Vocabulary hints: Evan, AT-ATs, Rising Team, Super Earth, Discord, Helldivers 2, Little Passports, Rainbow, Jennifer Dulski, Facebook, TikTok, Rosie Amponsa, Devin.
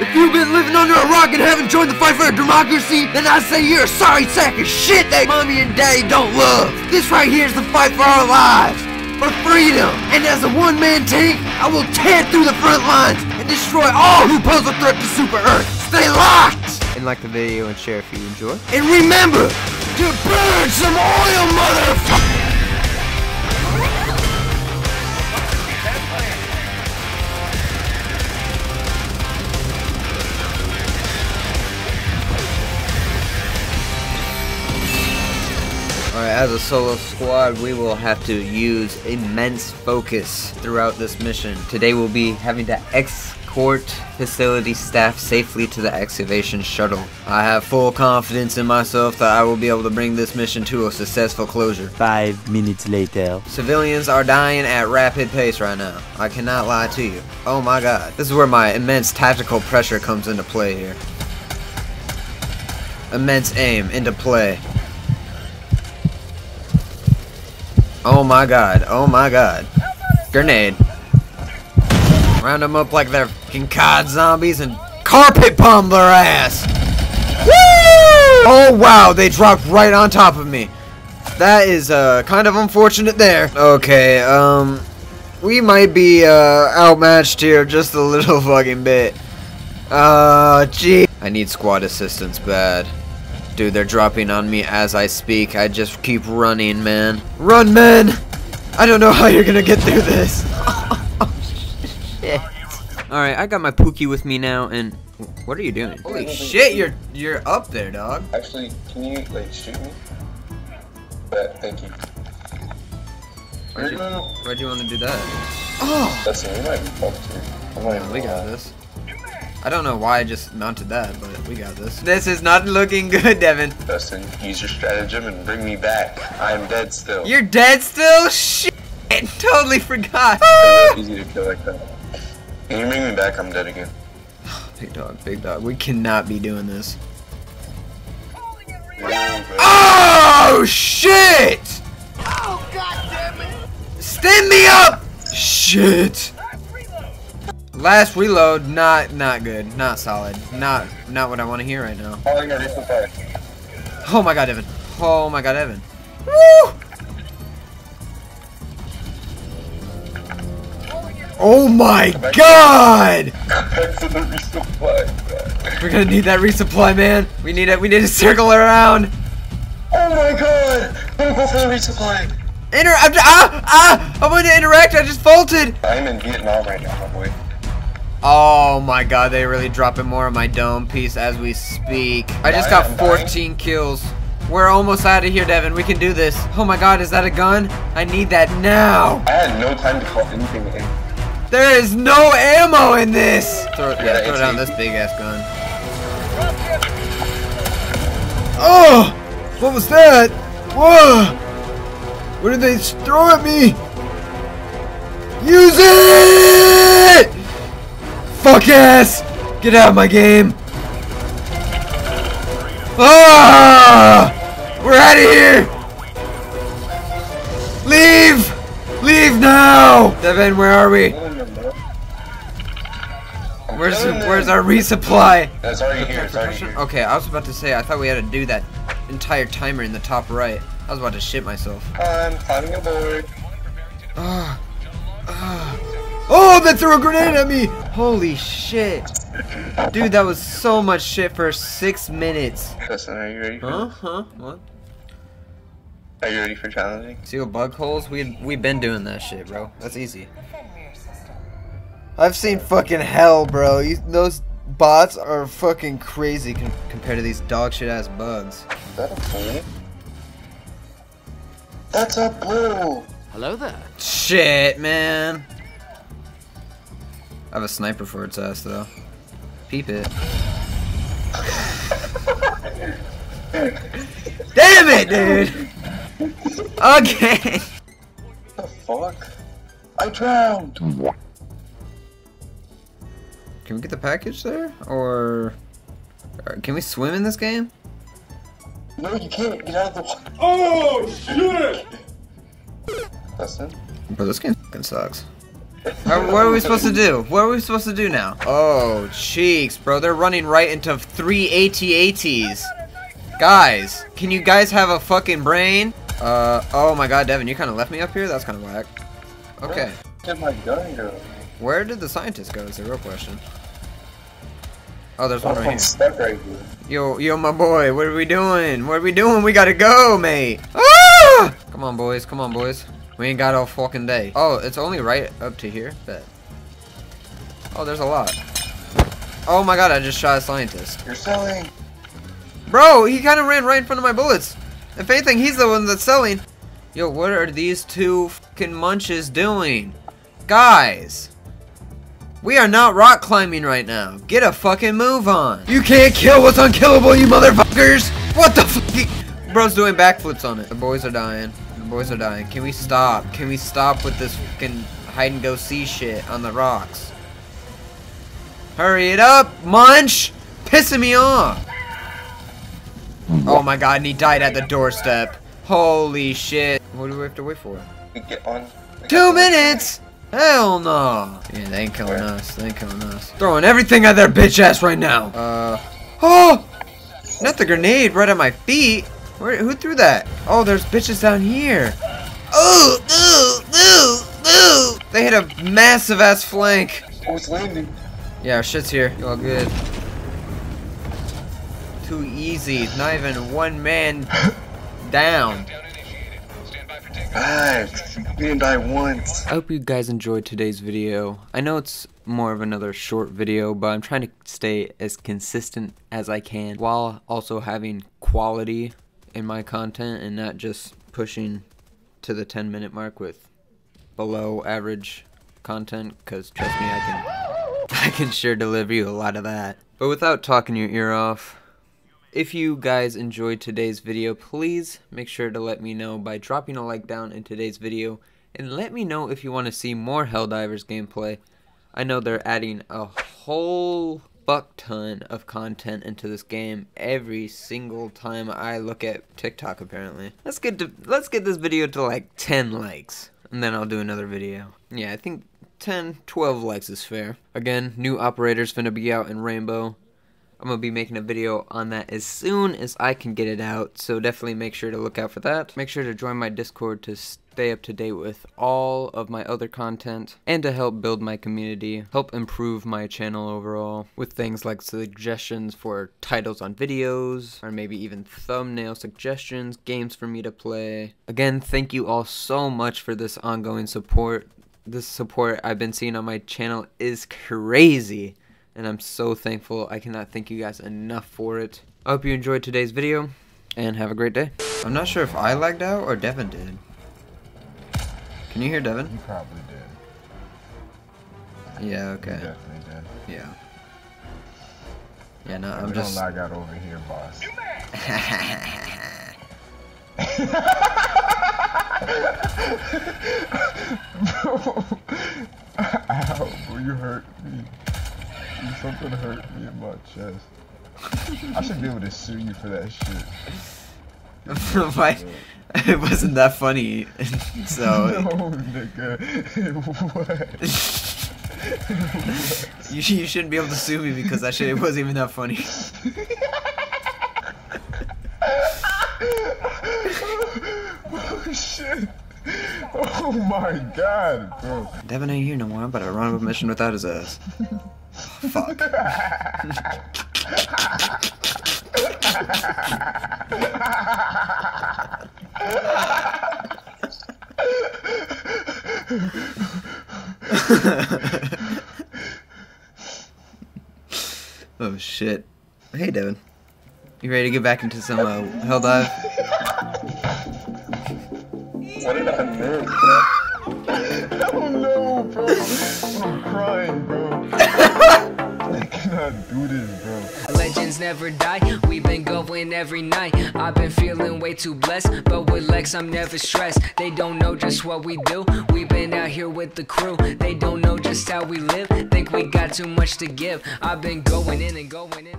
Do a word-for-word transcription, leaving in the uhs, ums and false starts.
If you've been living under a rock and haven't joined the fight for a democracy, then I say you're a sorry sack of shit that mommy and daddy don't love. This right here is the fight for our lives, for freedom. And as a one-man tank, I will tear through the front lines and destroy all who pose a threat to Super Earth. Stay locked! And like the video and share if you enjoy. And remember to burn some oil, motherfucker! Alright, as a solo squad, we will have to use immense focus throughout this mission. Today we'll be having to escort facility staff safely to the excavation shuttle. I have full confidence in myself that I will be able to bring this mission to a successful closure. Five minutes later. Civilians are dying at rapid pace right now. I cannot lie to you. Oh my god. This is where my immense tactical pressure comes into play here. Immense aim into play. Oh my god, oh my god. Grenade. Round them up like they're fucking C O D zombies and carpet bomb their ass! Woo! Oh wow, they dropped right on top of me. That is, uh, kind of unfortunate there. Okay, um, we might be, uh, outmatched here just a little fucking bit. Uh, gee. I need squad assistance bad. Dude, they're dropping on me as I speak. I just keep running, man. Run, man! I don't know how you're gonna get through this. Oh, shit. Alright, I got my Pookie with me now, and... What are you doing? Holy shit, you're you're up there, dog. Actually, can you, like, shoot me? But, thank you. Why'd you, why'd you want to do that? Oh! That's it, we might be fucked here. Yeah, we got this. I don't know why I just mounted that, but we got this. This is not looking good, Devin. Dustin, use your stratagem and bring me back. I'm dead still. You're dead still? Shit! Totally forgot. It's easy to kill like that. Can you bring me back? I'm dead again. Big dog, big dog. We cannot be doing this. Oh shit! Oh god damn it! Stand me up! Shit! Last reload, not not good, not solid, not not what I want to hear right now. Oh, yeah, this is fire. Oh my god, Evan! Oh my god, Evan! Woo! Oh my god! We're gonna need that resupply, man. We need it. We need to circle around. Oh my god! I'm going for the resupply. Inter I'm ah ah! I wanted to interact. I just faulted. I'm in Vietnam right now, my boy. Oh my god, they really dropping more of my dome piece as we speak. I just got fourteen kills. We're almost out of here, Devin. We can do this. Oh my god, is that a gun? I need that now. I had no time to call anything in. There is no ammo in this. Throw, yeah, throw down this big ass gun. Oh! What was that? Whoa! What did they throw at me? Use it! Fuck ass! Get out of my game! Ah! We're out of here! Leave! Leave now! Devin, where are we? Where's where's our resupply? That's already here, it's already here. Okay, I was about to say I thought we had to do that entire timer in the top right. I was about to shit myself. I'm climbing aboard. Ah! Ah! Oh, they threw a grenade at me! Holy shit. Dude, that was so much shit for six minutes. Justin, are you ready for Huh? Huh? What? Are you ready for challenging? Seal bug holes? We, we've been doing that shit, bro. That's easy. I've seen fucking hell, bro. You, those bots are fucking crazy com compared to these dog shit ass bugs. Is that a blue? That's a blue! Hello there. Shit, man. I have a sniper for its ass, though. Peep it. Damn it, dude! Okay! What the fuck? I drowned! Can we get the package there? Or... or can we swim in this game? No, you can't. Get out of the water. Oh, shit! That's it. Bro, this game fucking sucks. Are, what are we supposed to do? What are we supposed to do now? Oh, cheeks, bro. They're running right into three A T A Ts. Guys, can you guys have a fucking brain? Uh, oh my god, Devin, you kind of left me up here? That's kind of whack. Okay. Where did my gun go? Where did the scientist go is the real question. Oh, there's one right here. Right here. Yo, yo, my boy, what are we doing? What are we doing? We gotta go, mate. Ah! Come on, boys. Come on, boys. We ain't got all fucking day. Oh, it's only right up to here. Bet. Oh, there's a lot. Oh my god, I just shot a scientist. You're selling. Bro, he kind of ran right in front of my bullets. If anything, he's the one that's selling. Yo, what are these two fucking munches doing? Guys. We are not rock climbing right now. Get a fucking move on. You can't kill what's unkillable, you motherfuckers. What the fuck? Bro's doing backflips on it. The boys are dying. The boys are dying. Can we stop? Can we stop with this fucking hide and go see shit on the rocks? Hurry it up, munch. Pissing me off. Oh my god, and he died at the doorstep. Holy shit. What do we have to wait for? Get on. Two minutes. Hell no! Yeah, they ain't killing Where? us. They ain't killing us. Throwing everything at their bitch ass right now. Uh, oh! Not the grenade right at my feet. Where? Who threw that? Oh, there's bitches down here. Oh, oh, oh, oh! They hit a massive ass flank. Oh, it's landing. Yeah, our shit's here. All good. Too easy. Not even one man down. Guys, we didn't die once. I hope you guys enjoyed today's video. I know it's more of another short video, but I'm trying to stay as consistent as I can while also having quality in my content and not just pushing to the ten minute mark with below average content, because trust me, I can, I can sure deliver you a lot of that. But without talking your ear off, if you guys enjoyed today's video, please make sure to let me know by dropping a like down in today's video, and let me know if you want to see more Helldivers gameplay. I know they're adding a whole fuck ton of content into this game every single time I look at TikTok apparently. Let's get to, let's get this video to like ten likes, and then I'll do another video. Yeah, I think ten, twelve likes is fair. Again, new operator's finna be out in Rainbow. I'm going to be making a video on that as soon as I can get it out, so definitely make sure to look out for that. Make sure to join my Discord to stay up to date with all of my other content, and to help build my community, help improve my channel overall, with things like suggestions for titles on videos, or maybe even thumbnail suggestions, games for me to play. Again, thank you all so much for this ongoing support. This support I've been seeing on my channel is crazy. And I'm so thankful. I cannot thank you guys enough for it. I hope you enjoyed today's video, and have a great day. I'm not sure if I lagged out or Devin did. Can you hear Devin? You probably did. Yeah, okay. You definitely did. Yeah. Yeah, no, I'm just... don't lag out over here, boss. Bro. Ow, bro, you hurt me. Something hurt me in my chest. I should be able to sue you for that shit. Why? It wasn't that funny, so... No, nigga. What? What? You, you shouldn't be able to sue me because that shit wasn't even that funny. Oh, shit. Oh, my God, bro. Devin ain't here no more. I'm about to run up a mission without his ass. Fuck. Oh shit. Hey Devin. You ready to get back into some uh, Helldive? What did I miss? I don't know, bro. I'm crying, bro. I cannot do this, bro. Legends never die, we've been going every night. I've been feeling way too blessed, but with Lex I'm never stressed. They don't know just what we do, we've been out here with the crew. They don't know just how we live, think we got too much to give. I've been going in and going in.